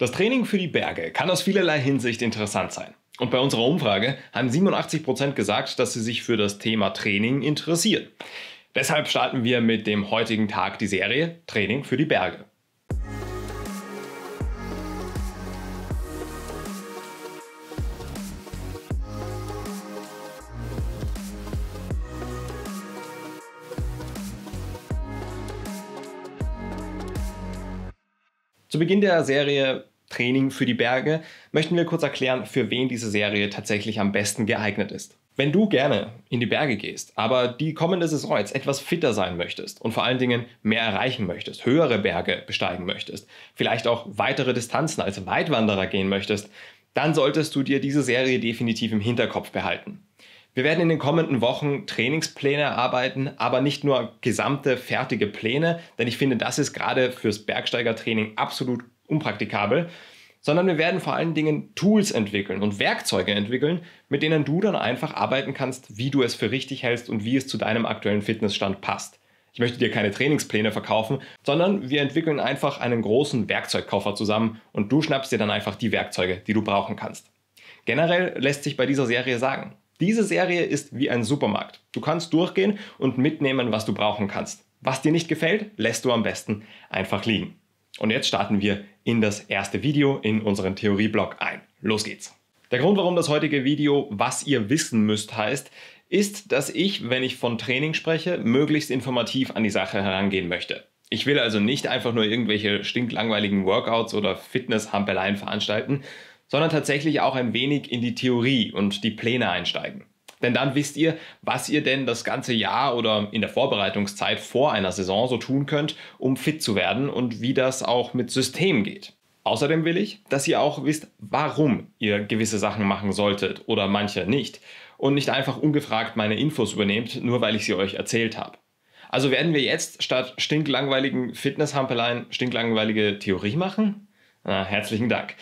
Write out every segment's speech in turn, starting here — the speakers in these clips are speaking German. Das Training für die Berge kann aus vielerlei Hinsicht interessant sein. Und bei unserer Umfrage haben 87% gesagt, dass sie sich für das Thema Training interessieren. Deshalb starten wir mit dem heutigen Tag die Serie Training für die Berge. Zu Beginn der Serie Training für die Berge möchten wir kurz erklären, für wen diese Serie tatsächlich am besten geeignet ist. Wenn du gerne in die Berge gehst, aber die kommende Saison jetzt etwas fitter sein möchtest und vor allen Dingen mehr erreichen möchtest, höhere Berge besteigen möchtest, vielleicht auch weitere Distanzen als Weitwanderer gehen möchtest, dann solltest du dir diese Serie definitiv im Hinterkopf behalten. Wir werden in den kommenden Wochen Trainingspläne erarbeiten, aber nicht nur gesamte fertige Pläne, denn ich finde, das ist gerade fürs Bergsteigertraining absolut unpraktikabel, sondern wir werden vor allen Dingen Tools entwickeln und Werkzeuge entwickeln, mit denen du dann einfach arbeiten kannst, wie du es für richtig hältst und wie es zu deinem aktuellen Fitnessstand passt. Ich möchte dir keine Trainingspläne verkaufen, sondern wir entwickeln einfach einen großen Werkzeugkoffer zusammen und du schnappst dir dann einfach die Werkzeuge, die du brauchen kannst. Generell lässt sich bei dieser Serie sagen: Diese Serie ist wie ein Supermarkt. Du kannst durchgehen und mitnehmen, was du brauchen kannst. Was dir nicht gefällt, lässt du am besten einfach liegen. Und jetzt starten wir in das erste Video in unseren Theorieblock ein. Los geht's! Der Grund, warum das heutige Video "Was ihr wissen müsst" heißt, ist, dass ich, wenn ich von Training spreche, möglichst informativ an die Sache herangehen möchte. Ich will also nicht einfach nur irgendwelche stinklangweiligen Workouts oder Fitness-Hampeleien veranstalten, sondern tatsächlich auch ein wenig in die Theorie und die Pläne einsteigen. Denn dann wisst ihr, was ihr denn das ganze Jahr oder in der Vorbereitungszeit vor einer Saison so tun könnt, um fit zu werden und wie das auch mit System geht. Außerdem will ich, dass ihr auch wisst, warum ihr gewisse Sachen machen solltet oder manche nicht und nicht einfach ungefragt meine Infos übernehmt, nur weil ich sie euch erzählt habe. Also werden wir jetzt statt stinklangweiligen Fitnesshampeleien stinklangweilige Theorie machen? Na, herzlichen Dank.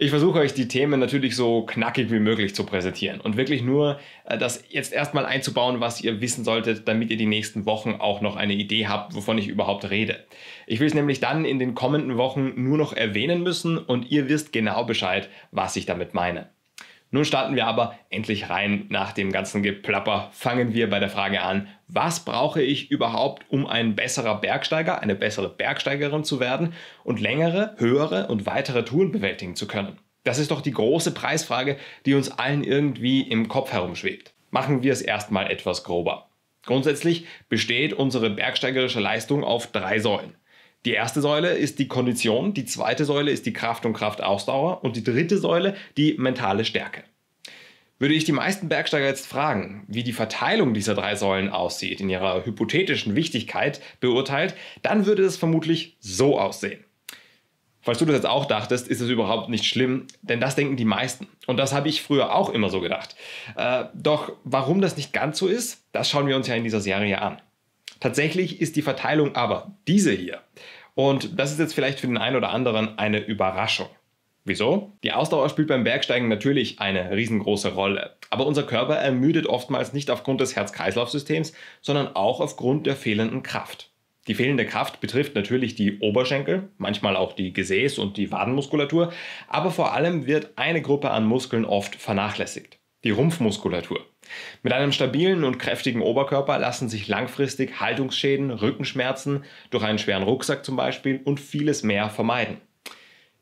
Ich versuche euch die Themen natürlich so knackig wie möglich zu präsentieren und wirklich nur das jetzt erstmal einzubauen, was ihr wissen solltet, damit ihr die nächsten Wochen auch noch eine Idee habt, wovon ich überhaupt rede. Ich will es nämlich dann in den kommenden Wochen nur noch erwähnen müssen und ihr wisst genau Bescheid, was ich damit meine. Nun starten wir aber endlich rein nach dem ganzen Geplapper. Fangen wir bei der Frage an: Was brauche ich überhaupt, um ein besserer Bergsteiger, eine bessere Bergsteigerin zu werden und längere, höhere und weitere Touren bewältigen zu können? Das ist doch die große Preisfrage, die uns allen irgendwie im Kopf herumschwebt. Machen wir es erstmal etwas grober. Grundsätzlich besteht unsere bergsteigerische Leistung auf 3 Säulen. Die erste Säule ist die Kondition, die zweite Säule ist die Kraft und Kraftausdauer und die dritte Säule die mentale Stärke. Würde ich die meisten Bergsteiger jetzt fragen, wie die Verteilung dieser 3 Säulen aussieht, in ihrer hypothetischen Wichtigkeit beurteilt, dann würde es vermutlich so aussehen. Falls du das jetzt auch dachtest, ist es überhaupt nicht schlimm, denn das denken die meisten. Und das habe ich früher auch immer so gedacht. Doch warum das nicht ganz so ist, das schauen wir uns ja in dieser Serie an. Tatsächlich ist die Verteilung aber diese hier. Und das ist jetzt vielleicht für den einen oder anderen eine Überraschung. Wieso? Die Ausdauer spielt beim Bergsteigen natürlich eine riesengroße Rolle. Aber unser Körper ermüdet oftmals nicht aufgrund des Herz-Kreislauf-Systems, sondern auch aufgrund der fehlenden Kraft. Die fehlende Kraft betrifft natürlich die Oberschenkel, manchmal auch die Gesäß- und die Wadenmuskulatur, aber vor allem wird eine Gruppe an Muskeln oft vernachlässigt: die Rumpfmuskulatur. Mit einem stabilen und kräftigen Oberkörper lassen sich langfristig Haltungsschäden, Rückenschmerzen, durch einen schweren Rucksack zum Beispiel und vieles mehr vermeiden.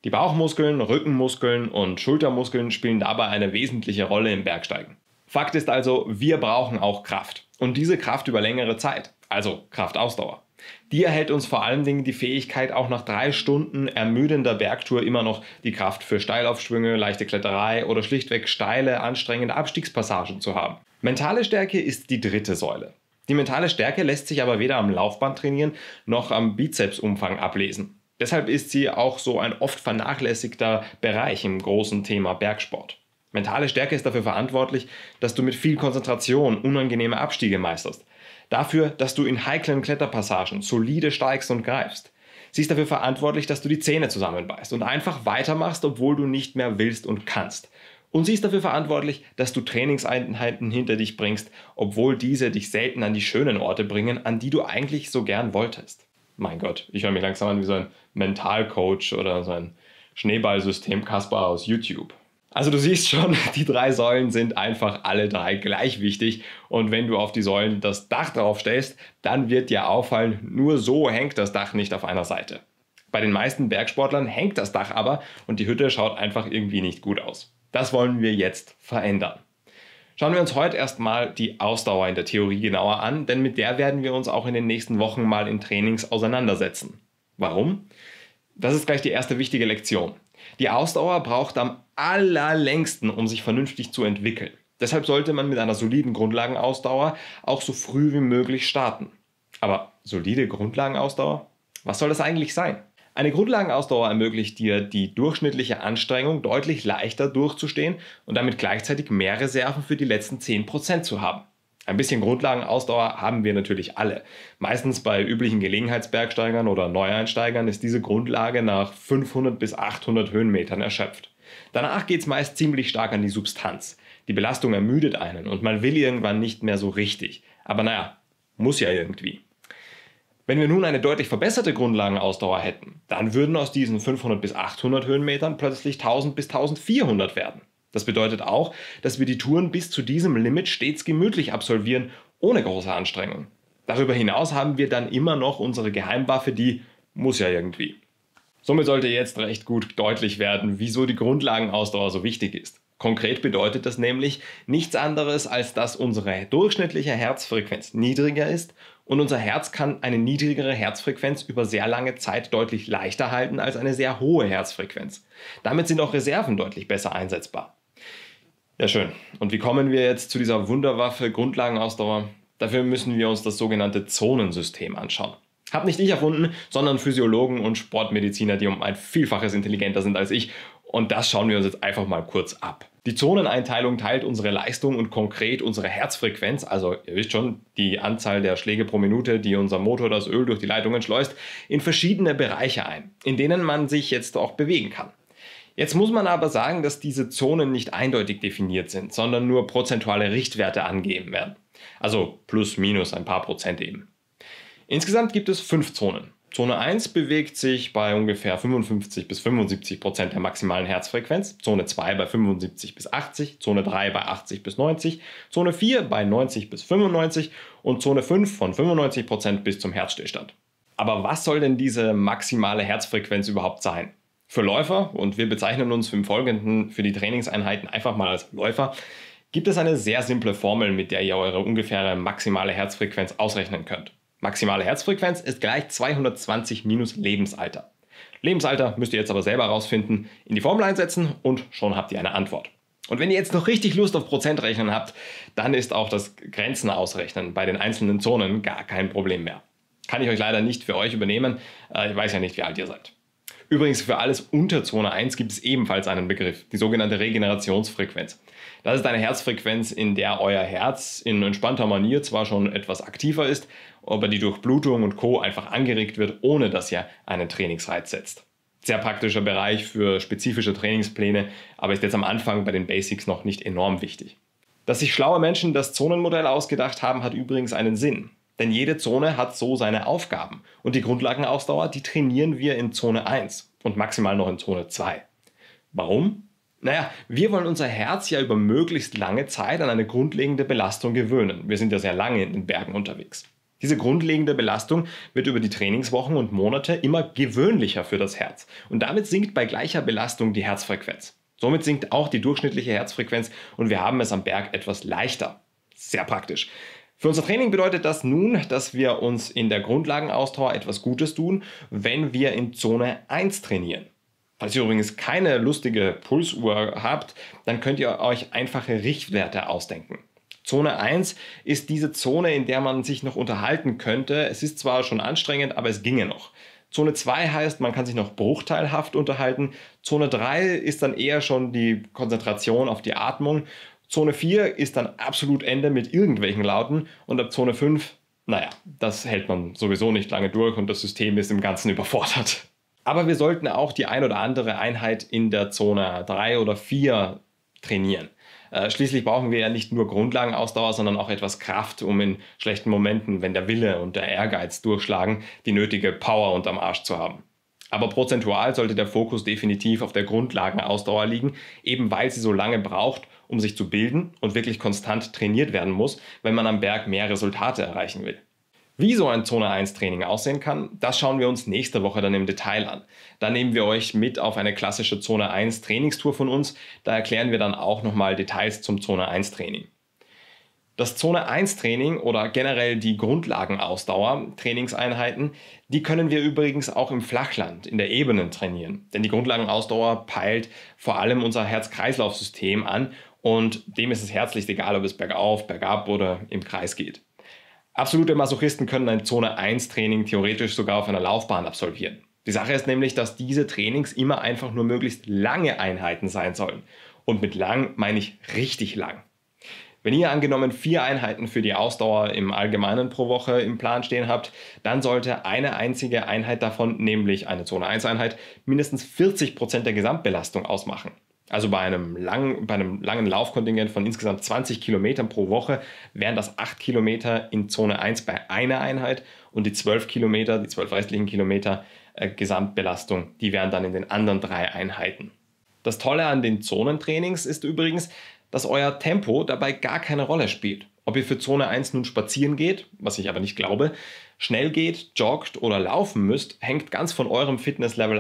Die Bauchmuskeln, Rückenmuskeln und Schultermuskeln spielen dabei eine wesentliche Rolle im Bergsteigen. Fakt ist also, wir brauchen auch Kraft. Und diese Kraft über längere Zeit, also Kraftausdauer. Die erhält uns vor allen Dingen die Fähigkeit, auch nach 3 Stunden ermüdender Bergtour immer noch die Kraft für Steilaufschwünge, leichte Kletterei oder schlichtweg steile, anstrengende Abstiegspassagen zu haben. Mentale Stärke ist die dritte Säule. Die mentale Stärke lässt sich aber weder am Laufband trainieren noch am Bizepsumfang ablesen. Deshalb ist sie auch so ein oft vernachlässigter Bereich im großen Thema Bergsport. Mentale Stärke ist dafür verantwortlich, dass du mit viel Konzentration unangenehme Abstiege meisterst. Dafür, dass du in heiklen Kletterpassagen solide steigst und greifst. Sie ist dafür verantwortlich, dass du die Zähne zusammenbeißt und einfach weitermachst, obwohl du nicht mehr willst und kannst. Und sie ist dafür verantwortlich, dass du Trainingseinheiten hinter dich bringst, obwohl diese dich selten an die schönen Orte bringen, an die du eigentlich so gern wolltest. Mein Gott, ich höre mich langsam an wie so ein Mentalcoach oder so ein Schneeballsystem Kaspar aus YouTube. Also du siehst schon, die drei Säulen sind einfach alle drei gleich wichtig und wenn du auf die Säulen das Dach drauf stellst, dann wird dir auffallen, nur so hängt das Dach nicht auf einer Seite. Bei den meisten Bergsportlern hängt das Dach aber und die Hütte schaut einfach irgendwie nicht gut aus. Das wollen wir jetzt verändern. Schauen wir uns heute erstmal die Ausdauer in der Theorie genauer an, denn mit der werden wir uns auch in den nächsten Wochen mal in Trainings auseinandersetzen. Warum? Das ist gleich die erste wichtige Lektion. Die Ausdauer braucht am allerlängsten, um sich vernünftig zu entwickeln. Deshalb sollte man mit einer soliden Grundlagenausdauer auch so früh wie möglich starten. Aber solide Grundlagenausdauer? Was soll das eigentlich sein? Eine Grundlagenausdauer ermöglicht dir, die durchschnittliche Anstrengung deutlich leichter durchzustehen und damit gleichzeitig mehr Reserven für die letzten 10% zu haben. Ein bisschen Grundlagenausdauer haben wir natürlich alle. Meistens bei üblichen Gelegenheitsbergsteigern oder Neueinsteigern ist diese Grundlage nach 500 bis 800 Höhenmetern erschöpft. Danach geht es meist ziemlich stark an die Substanz. Die Belastung ermüdet einen und man will irgendwann nicht mehr so richtig. Aber naja, muss ja irgendwie. Wenn wir nun eine deutlich verbesserte Grundlagenausdauer hätten, dann würden aus diesen 500 bis 800 Höhenmetern plötzlich 1000 bis 1400 werden. Das bedeutet auch, dass wir die Touren bis zu diesem Limit stets gemütlich absolvieren, ohne große Anstrengung. Darüber hinaus haben wir dann immer noch unsere Geheimwaffe, die muss ja irgendwie. Somit sollte jetzt recht gut deutlich werden, wieso die Grundlagenausdauer so wichtig ist. Konkret bedeutet das nämlich nichts anderes, als dass unsere durchschnittliche Herzfrequenz niedriger ist und unser Herz kann eine niedrigere Herzfrequenz über sehr lange Zeit deutlich leichter halten als eine sehr hohe Herzfrequenz. Damit sind auch Reserven deutlich besser einsetzbar. Ja schön. Und wie kommen wir jetzt zu dieser Wunderwaffe Grundlagenausdauer? Dafür müssen wir uns das sogenannte Zonensystem anschauen. Hab nicht ich erfunden, sondern Physiologen und Sportmediziner, die um ein Vielfaches intelligenter sind als ich. Und das schauen wir uns jetzt einfach mal kurz ab. Die Zoneneinteilung teilt unsere Leistung und konkret unsere Herzfrequenz, also ihr wisst schon, die Anzahl der Schläge pro Minute, die unser Motor das Öl durch die Leitungen schleust, in verschiedene Bereiche ein, in denen man sich jetzt auch bewegen kann. Jetzt muss man aber sagen, dass diese Zonen nicht eindeutig definiert sind, sondern nur prozentuale Richtwerte angegeben werden. Also plus minus ein paar Prozent eben. Insgesamt gibt es 5 Zonen. Zone 1 bewegt sich bei ungefähr 55 bis 75% der maximalen Herzfrequenz, Zone 2 bei 75 bis 80, Zone 3 bei 80 bis 90, Zone 4 bei 90 bis 95 und Zone 5 von 95% bis zum Herzstillstand. Aber was soll denn diese maximale Herzfrequenz überhaupt sein? Für Läufer, und wir bezeichnen uns im Folgenden für die Trainingseinheiten einfach mal als Läufer, gibt es eine sehr simple Formel, mit der ihr eure ungefähre maximale Herzfrequenz ausrechnen könnt. Maximale Herzfrequenz ist gleich 220 minus Lebensalter. Lebensalter müsst ihr jetzt aber selber rausfinden, in die Formel einsetzen und schon habt ihr eine Antwort. Und wenn ihr jetzt noch richtig Lust auf Prozentrechnen habt, dann ist auch das Grenzen ausrechnen bei den einzelnen Zonen gar kein Problem mehr. Kann ich euch leider nicht für euch übernehmen, ich weiß ja nicht, wie alt ihr seid. Übrigens für alles unter Zone 1 gibt es ebenfalls einen Begriff, die sogenannte Regenerationsfrequenz. Das ist eine Herzfrequenz, in der euer Herz in entspannter Manier zwar schon etwas aktiver ist, aber die Durchblutung und Co. einfach angeregt wird, ohne dass ihr einen Trainingsreiz setzt. Sehr praktischer Bereich für spezifische Trainingspläne, aber ist jetzt am Anfang bei den Basics noch nicht enorm wichtig. Dass sich schlaue Menschen das Zonenmodell ausgedacht haben, hat übrigens einen Sinn. Denn jede Zone hat so seine Aufgaben und die Grundlagenausdauer, die trainieren wir in Zone 1 und maximal noch in Zone 2. Warum? Naja, wir wollen unser Herz ja über möglichst lange Zeit an eine grundlegende Belastung gewöhnen. Wir sind ja sehr lange in den Bergen unterwegs. Diese grundlegende Belastung wird über die Trainingswochen und Monate immer gewöhnlicher für das Herz und damit sinkt bei gleicher Belastung die Herzfrequenz. Somit sinkt auch die durchschnittliche Herzfrequenz und wir haben es am Berg etwas leichter. Sehr praktisch. Für unser Training bedeutet das nun, dass wir uns in der Grundlagenausdauer etwas Gutes tun, wenn wir in Zone 1 trainieren. Falls ihr übrigens keine lustige Pulsuhr habt, dann könnt ihr euch einfache Richtwerte ausdenken. Zone 1 ist diese Zone, in der man sich noch unterhalten könnte. Es ist zwar schon anstrengend, aber es ginge noch. Zone 2 heißt, man kann sich noch bruchteilhaft unterhalten. Zone 3 ist dann eher schon die Konzentration auf die Atmung. Zone 4 ist dann absolut Ende mit irgendwelchen Lauten und ab Zone 5, naja, das hält man sowieso nicht lange durch und das System ist im Ganzen überfordert. Aber wir sollten auch die ein oder andere Einheit in der Zone 3 oder 4 trainieren. Schließlich brauchen wir ja nicht nur Grundlagenausdauer, sondern auch etwas Kraft, um in schlechten Momenten, wenn der Wille und der Ehrgeiz durchschlagen, die nötige Power unterm Arsch zu haben. Aber prozentual sollte der Fokus definitiv auf der Grundlagenausdauer liegen, eben weil sie so lange braucht, um sich zu bilden und wirklich konstant trainiert werden muss, wenn man am Berg mehr Resultate erreichen will. Wie so ein Zone-1-Training aussehen kann, das schauen wir uns nächste Woche dann im Detail an. Da nehmen wir euch mit auf eine klassische Zone-1-Trainingstour von uns, da erklären wir dann auch nochmal Details zum Zone-1-Training. Das Zone-1-Training oder generell die Grundlagenausdauer, Trainingseinheiten, die können wir übrigens auch im Flachland, in der Ebene trainieren. Denn die Grundlagenausdauer peilt vor allem unser Herz-Kreislauf-System an und dem ist es herzlich egal, ob es bergauf, bergab oder im Kreis geht. Absolute Masochisten können ein Zone-1-Training theoretisch sogar auf einer Laufbahn absolvieren. Die Sache ist nämlich, dass diese Trainings immer einfach nur möglichst lange Einheiten sein sollen. Und mit lang meine ich richtig lang. Wenn ihr angenommen 4 Einheiten für die Ausdauer im Allgemeinen pro Woche im Plan stehen habt, dann sollte eine einzige Einheit davon, nämlich eine Zone-1-Einheit, mindestens 40% der Gesamtbelastung ausmachen. Also bei einem langen Laufkontingent von insgesamt 20 Kilometern pro Woche wären das 8 Kilometer in Zone 1 bei einer Einheit und die 12 Kilometer, die 12 restlichen Kilometer Gesamtbelastung, die wären dann in den anderen 3 Einheiten. Das Tolle an den Zonentrainings ist übrigens, dass euer Tempo dabei gar keine Rolle spielt. Ob ihr für Zone 1 nun spazieren geht, was ich aber nicht glaube, schnell geht, joggt oder laufen müsst, hängt ganz von eurem Fitnesslevel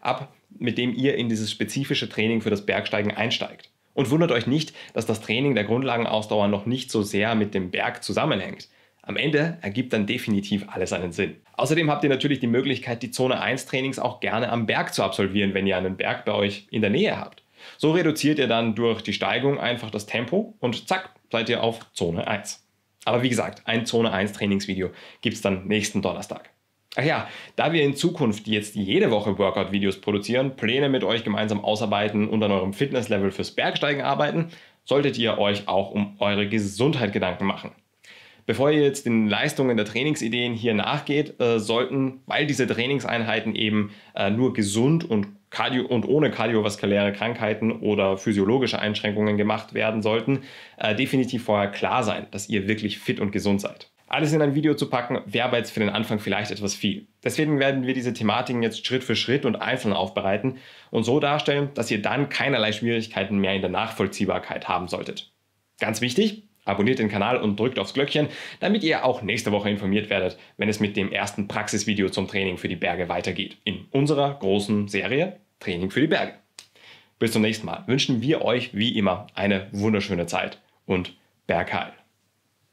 ab, mit dem ihr in dieses spezifische Training für das Bergsteigen einsteigt. Und wundert euch nicht, dass das Training der Grundlagenausdauer noch nicht so sehr mit dem Berg zusammenhängt. Am Ende ergibt dann definitiv alles einen Sinn. Außerdem habt ihr natürlich die Möglichkeit, die Zone 1 Trainings auch gerne am Berg zu absolvieren, wenn ihr einen Berg bei euch in der Nähe habt. So reduziert ihr dann durch die Steigung einfach das Tempo und zack, seid ihr auf Zone 1. Aber wie gesagt, ein Zone 1 Trainingsvideo gibt es dann nächsten Donnerstag. Ach ja, da wir in Zukunft jetzt jede Woche Workout-Videos produzieren, Pläne mit euch gemeinsam ausarbeiten und an eurem Fitnesslevel fürs Bergsteigen arbeiten, solltet ihr euch auch um eure Gesundheit Gedanken machen. Bevor ihr jetzt den Leistungen der Trainingsideen hier nachgeht, sollten, weil diese Trainingseinheiten eben nur gesund und ohne kardiovaskuläre Krankheiten oder physiologische Einschränkungen gemacht werden sollten, definitiv vorher klar sein, dass ihr wirklich fit und gesund seid. Alles in ein Video zu packen, wäre aber jetzt für den Anfang vielleicht etwas viel. Deswegen werden wir diese Thematiken jetzt Schritt für Schritt und einzeln aufbereiten und so darstellen, dass ihr dann keinerlei Schwierigkeiten mehr in der Nachvollziehbarkeit haben solltet. Ganz wichtig, abonniert den Kanal und drückt aufs Glöckchen, damit ihr auch nächste Woche informiert werdet, wenn es mit dem ersten Praxisvideo zum Training für die Berge weitergeht. In unserer großen Serie Training für die Berge. Bis zum nächsten Mal wünschen wir euch wie immer eine wunderschöne Zeit und Bergheil.